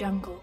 AudioJungle.